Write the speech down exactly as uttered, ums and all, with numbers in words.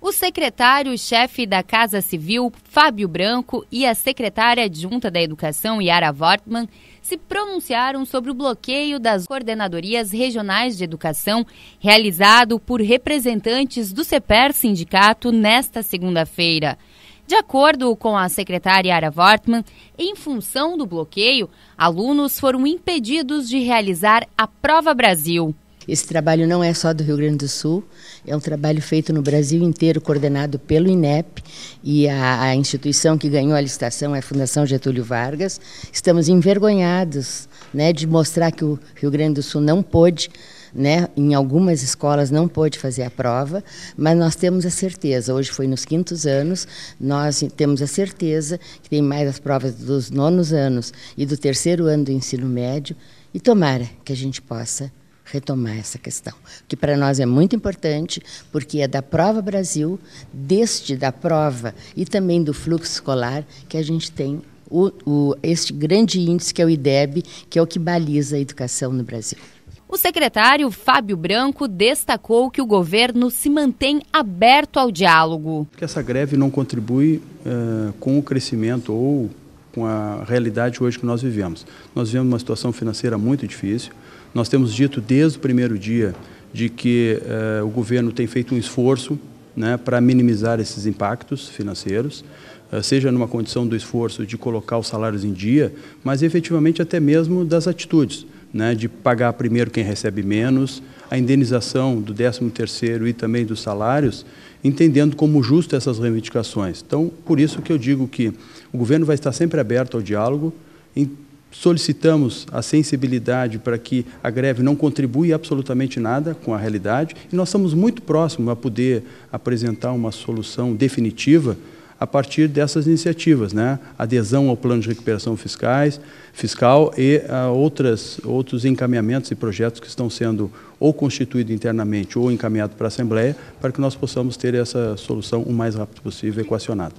O secretário-chefe da Casa Civil, Fábio Branco, e a secretária adjunta da Educação, Yara Wortmann, se pronunciaram sobre o bloqueio das coordenadorias regionais de educação realizado por representantes do Cpers Sindicato nesta segunda-feira. De acordo com a secretária Yara Wortmann, em função do bloqueio, alunos foram impedidos de realizar a Prova Brasil. Esse trabalho não é só do Rio Grande do Sul, é um trabalho feito no Brasil inteiro, coordenado pelo I N E P, e a, a instituição que ganhou a licitação é a Fundação Getúlio Vargas. Estamos envergonhados, né, de mostrar que o Rio Grande do Sul não pôde, né, em algumas escolas não pôde fazer a prova, mas nós temos a certeza, hoje foi nos quintos anos, nós temos a certeza que tem mais as provas dos nonos anos e do terceiro ano do ensino médio, e tomara que a gente possa retomar essa questão, que para nós é muito importante, porque é da Prova Brasil, deste da prova e também do fluxo escolar, que a gente tem o, o, este grande índice que é o I D E B, que é o que baliza a educação no Brasil. O secretário Fábio Branco destacou que o governo se mantém aberto ao diálogo. Que essa greve não contribui uh, com o crescimento ou com a realidade hoje que nós vivemos. Nós vivemos uma situação financeira muito difícil. Nós temos dito desde o primeiro dia de que eh, o governo tem feito um esforço, né, para minimizar esses impactos financeiros, eh, seja numa condição do esforço de colocar os salários em dia, mas efetivamente até mesmo das atitudes, né, de pagar primeiro quem recebe menos, a indenização do décimo terceiro e também dos salários, entendendo como justo essas reivindicações. Então, por isso que eu digo que o governo vai estar sempre aberto ao diálogo, em solicitamos a sensibilidade para que a greve não contribui absolutamente nada com a realidade e nós estamos muito próximos a poder apresentar uma solução definitiva a partir dessas iniciativas, né? Adesão ao plano de recuperação fiscais, fiscal e a outras, outros encaminhamentos e projetos que estão sendo ou constituídos internamente ou encaminhados para a Assembleia para que nós possamos ter essa solução o mais rápido possível equacionada.